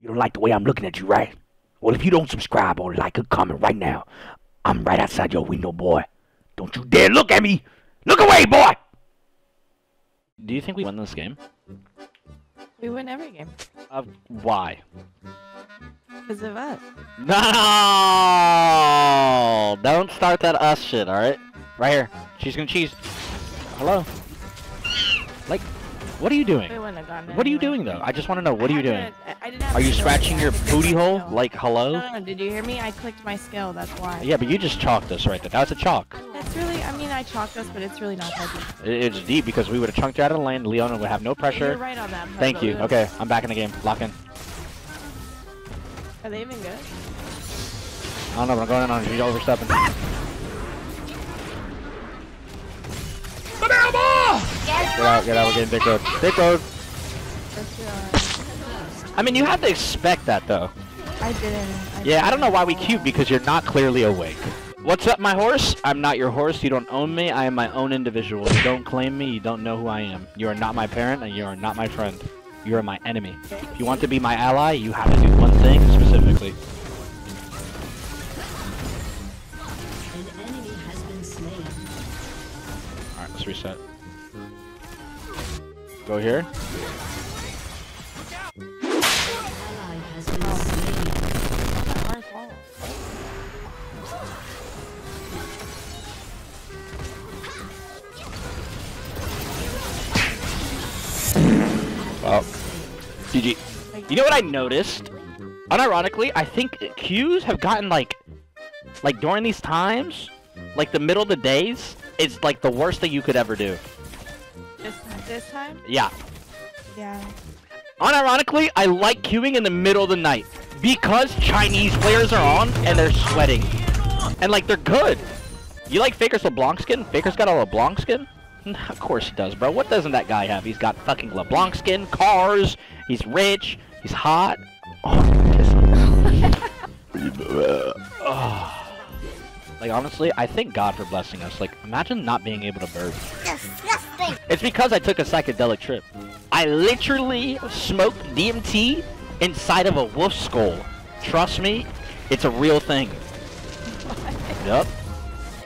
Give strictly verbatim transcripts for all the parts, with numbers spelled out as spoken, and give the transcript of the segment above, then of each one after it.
You don't like the way I'm looking at you, right? Well, if you don't subscribe or like or comment right now, I'm right outside your window, boy. Don't you dare look at me! Look away, boy! Do you think we won this game? We win every game. Uh, why? Because of us. No! Don't start that us shit, alright? Right here. She's gonna cheese. Hello? Like, what are you doing? We wouldn't have gone what anyway. Are you doing, though? I just want to know, what I are you doing? A, I didn't have are you scratching your booty hole? No. Like, hello? No, no, no, did you hear me? I clicked my skill, that's why. Yeah, but you just chalked us right there. That was a chalk. That's really, I mean, I chalked us, but it's really not that deep. It's deep because we would have chunked you out of the lane. Leona would have no pressure. You're right on that. Thank you. Okay, I'm back in the game. Lock in. Are they even good? I don't know, but I'm going in on you overstepping. Get out, get out, we're getting big road. Big road! I mean, you have to expect that, though. I didn't. I yeah, I don't know why we queued, because you're not clearly awake. What's up, my horse? I'm not your horse, you don't own me, I am my own individual. You don't claim me, you don't know who I am. You are not my parent, and you are not my friend. You are my enemy. If you want to be my ally, you have to do one thing specifically. An enemy has been slain. Alright, let's reset. Go here. Wow. G G. You know what I noticed? Unironically, I think queues have gotten like, like during these times, like the middle of the days, is like the worst thing you could ever do. This time? Yeah. Yeah. Unironically, I like queuing in the middle of the night because Chinese players are on and they're sweating. And like, they're good. You like Faker's LeBlanc skin? Faker's got a LeBlanc skin? Nah, of course he does, bro. What doesn't that guy have? He's got fucking LeBlanc skin, cars, he's rich, he's hot. Oh, oh. Like, honestly, I thank God for blessing us. Like, imagine not being able to burp. It's because I took a psychedelic trip. I literally smoked D M T inside of a wolf skull. Trust me, it's a real thing. Yup.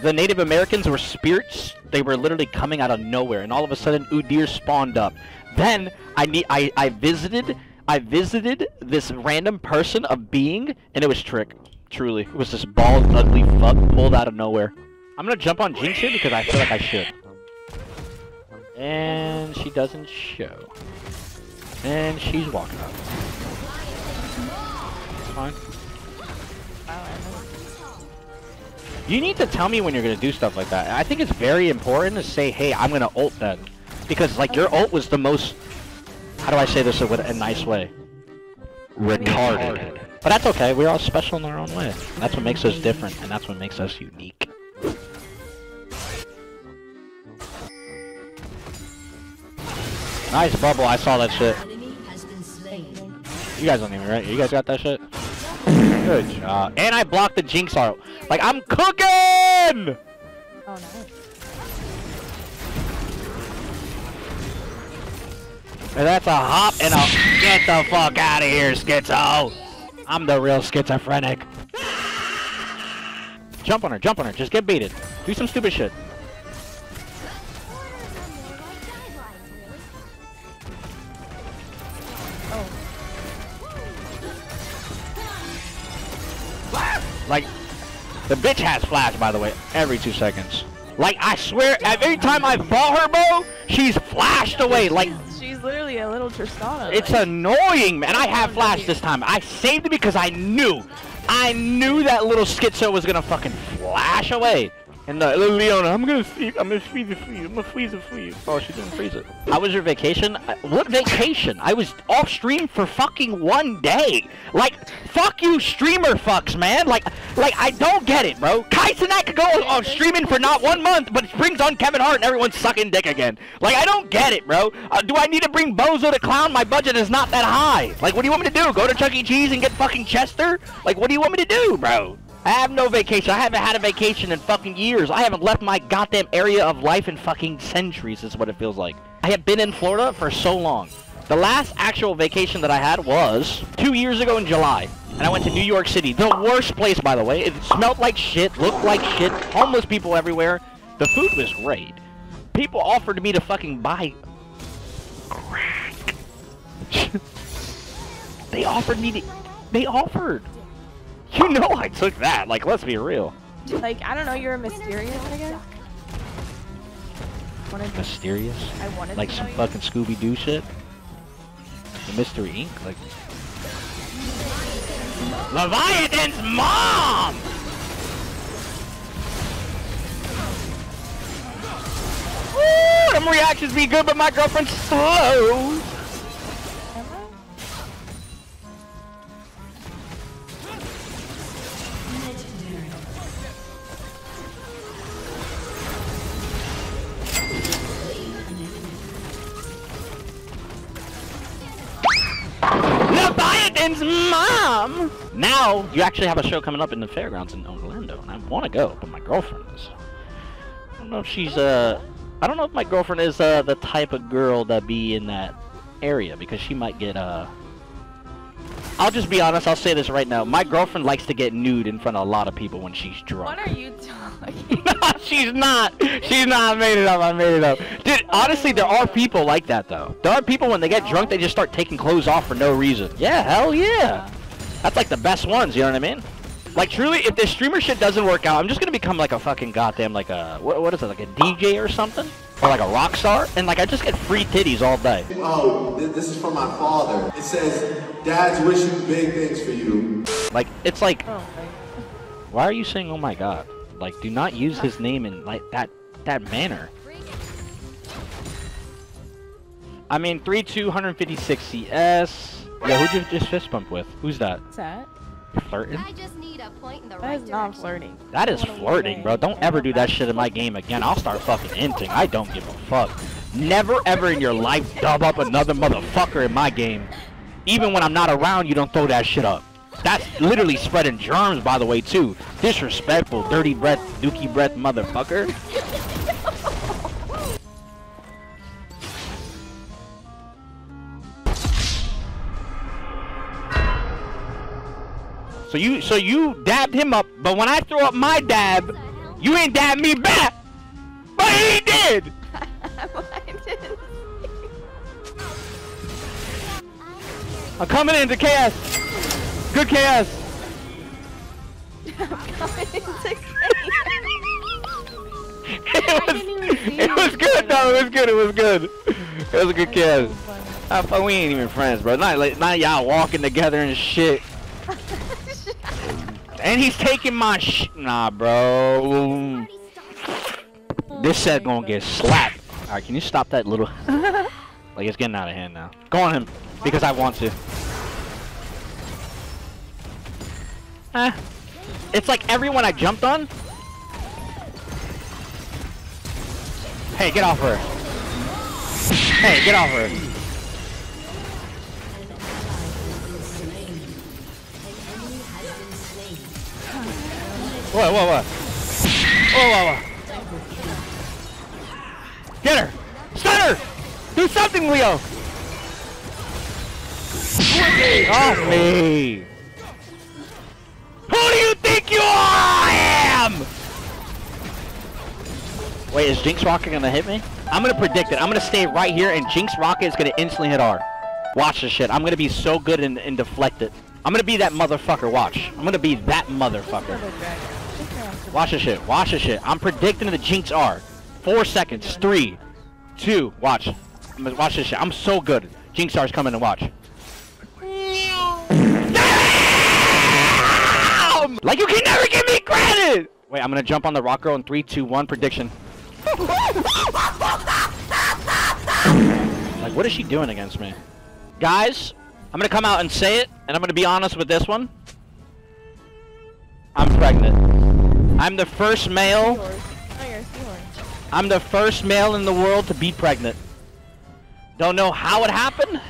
The Native Americans were spirits. They were literally coming out of nowhere, and all of a sudden, Udyr spawned up. Then I need I I visited I visited this random person of being, and it was Trick. Truly, it was this bald, ugly fuck pulled out of nowhere. I'm gonna jump on Jinx here because I feel like I should. And she doesn't show. And she's walking up. It's fine. You need to tell me when you're gonna do stuff like that. I think it's very important to say, hey, I'm gonna ult then. Because like your ult was the most, how do I say this in a nice way? Retarded. But that's okay, we're all special in our own way. That's what makes us different, and that's what makes us unique. Nice bubble, I saw that shit. You guys don't even, right? You guys got that shit? Good job. And I blocked the Jinx art. Like, I'm cooking! Oh, nice. And that's a hop and a... Get the fuck out of here, schizo! I'm the real schizophrenic. Jump on her, jump on her. Just get beated. Do some stupid shit. Like, the bitch has flash, by the way, every two seconds. Like, I swear, every time I fought her, bro, she's flashed away. Like, she's, she's literally a little Tristana. It's like. Annoying, man. I have flash this time. I saved it because I knew, I knew that little schizo was gonna fucking flash away. And uh, Leona, I'm gonna, I'm gonna freeze it for you. I'm gonna freeze it for you. Oh, she didn't freeze it. How was your vacation? What vacation? I was off stream for fucking one day. Like, fuck you, streamer fucks, man. Like, like I don't get it, bro. Kais and I could go off streaming for not one month, but it brings on Kevin Hart and everyone's sucking dick again. Like, I don't get it, bro. Uh, do I need to bring Bozo the Clown? My budget is not that high. Like, what do you want me to do? Go to Chuck E. Cheese and get fucking Chester? Like, what do you want me to do, bro? I have no vacation. I haven't had a vacation in fucking years. I haven't left my goddamn area of life in fucking centuries is what it feels like. I have been in Florida for so long. The last actual vacation that I had was two years ago in July. And I went to New York City. The worst place, by the way. It smelled like shit, looked like shit, homeless people everywhere. The food was great. People offered me to fucking buy crack. They offered me to... They offered. You know I took that. Like, let's be real. Like, I don't know, you're a mysterious, I guess? Mysterious? I wanted like to some fucking Scooby Doo shit? The Mystery Incorporated? Like... Leviathan's mom! Woo! Them reactions be good, but my girlfriend's slow! Mom! Now, you actually have a show coming up in the fairgrounds in Orlando, and I want to go, but my girlfriend is. I don't know if she's, uh... I don't know if my girlfriend is, uh, the type of girl that be in that area, because she might get, uh... I'll just be honest, I'll say this right now. My girlfriend likes to get nude in front of a lot of people when she's drunk. What are you talking about? She's not! She's not! I made it up, I made it up. Dude, honestly, there are people like that, though. There are people, when they get drunk, they just start taking clothes off for no reason. Yeah, hell yeah! That's like the best ones, you know what I mean? Like, truly, if this streamer shit doesn't work out, I'm just gonna become like a fucking goddamn, like a... What, what is it, like a D J or something? Or like a rock star? And like, I just get free titties all day. Oh, this is from my father. It says... Dad's wishing big things for you. Like, it's like, oh, why are you saying, oh my god? Like, do not use his name in, like, that, that manner. I mean, three two one fifty-six C S. Yeah, who'd you just fist bump with? Who's that? What's that? You're flirting? I just need a point in the right direction. That is not flirting. That is flirting, bro. Don't ever do that shit in my game again. I'll start fucking inting. I don't give a fuck. Never ever in your life dub up another motherfucker in my game. Even when I'm not around, you don't throw that shit up. That's literally spreading germs, by the way, too. Disrespectful, dirty breath, dookie breath, motherfucker. So you, so you dabbed him up, but when I throw up my dab, you ain't dabbed me back. But he did. I'm coming into chaos. Good chaos. I'm coming into chaos. It was good though. It was good. It was good. It was a good chaos. I, we ain't even friends, bro. Not like not y'all walking together and shit. And he's taking my sh. Nah, bro. This set gonna get slapped. All right, can you stop that little? Like it's getting out of hand now. Go on him. Because I want to. Eh. It's like everyone I jumped on. Hey, get off her. Hey, get off her. Whoa, whoa, whoa. Whoa, whoa, whoa. Get her. Stun her. Do something, Leo. Off me! Who do you think you are? I am! Wait, is Jinx Rocket gonna hit me? I'm gonna predict it. I'm gonna stay right here and Jinx Rocket is gonna instantly hit R. Watch this shit. I'm gonna be so good and, and deflect it. I'm gonna be that motherfucker. Watch. I'm gonna be that motherfucker. Watch this shit. Watch this shit. I'm predicting the Jinx R. Four seconds. Three. Two. Watch. Watch this shit. I'm so good. Jinx R's coming and watch. Like, you can never give me credit! Wait, I'm gonna jump on the rock girl in three, two, one, prediction. Like, what is she doing against me? Guys, I'm gonna come out and say it, and I'm gonna be honest with this one. I'm pregnant. I'm the first male... I'm the first male in the world to be pregnant. Don't know how it happened.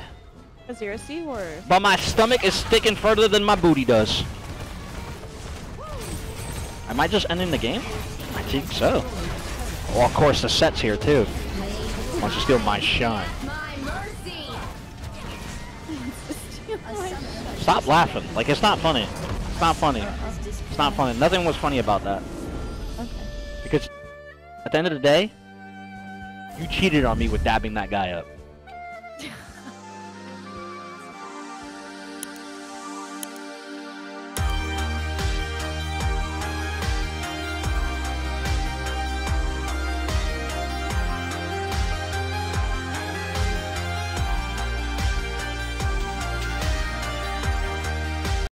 Because you're a seahorse. But my stomach is sticking further than my booty does. Am I just ending the game? I think so. Well, of course the set's here too. Why don't you steal my shine? Stop laughing. Like, it's not funny. It's not funny. It's not funny. Nothing was funny about that. Okay. Because at the end of the day, you cheated on me with dabbing that guy up.